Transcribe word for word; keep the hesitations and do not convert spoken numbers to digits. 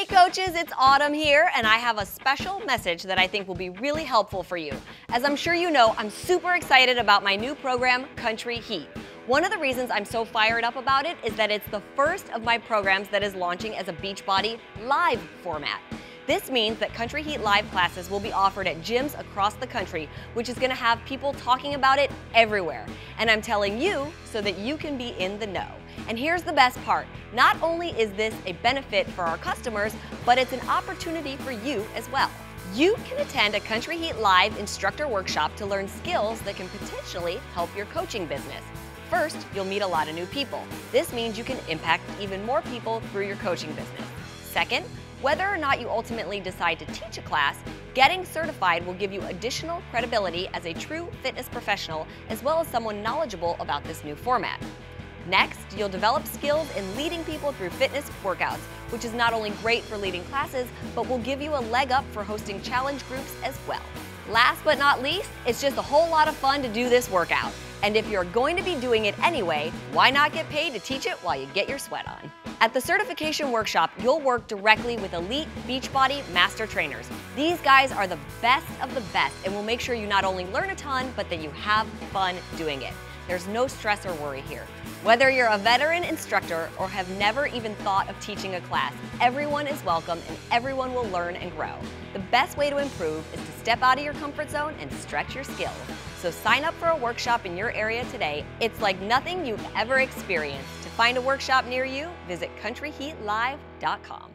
Hey coaches, it's Autumn here, and I have a special message that I think will be really helpful for you. As I'm sure you know, I'm super excited about my new program, Country Heat. One of the reasons I'm so fired up about it is that it's the first of my programs that is launching as a Beachbody Live format. This means that Country Heat Live classes will be offered at gyms across the country, which is going to have people talking about it everywhere. And I'm telling you so that you can be in the know. And here's the best part. Not only is this a benefit for our customers, but it's an opportunity for you as well. You can attend a Country Heat Live instructor workshop to learn skills that can potentially help your coaching business. First, you'll meet a lot of new people. This means you can impact even more people through your coaching business. Second, whether or not you ultimately decide to teach a class, getting certified will give you additional credibility as a true fitness professional, as well as someone knowledgeable about this new format. Next, you'll develop skills in leading people through fitness workouts, which is not only great for leading classes, but will give you a leg up for hosting challenge groups as well. Last but not least, it's just a whole lot of fun to do this workout. And if you're going to be doing it anyway, why not get paid to teach it while you get your sweat on? At the certification workshop, you'll work directly with elite Beachbody master trainers. These guys are the best of the best and will make sure you not only learn a ton, but that you have fun doing it. There's no stress or worry here. Whether you're a veteran instructor or have never even thought of teaching a class, everyone is welcome and everyone will learn and grow. The best way to improve is to step out of your comfort zone and stretch your skills. So sign up for a workshop in your area today. It's like nothing you've ever experienced. To find a workshop near you, visit country heat live dot com.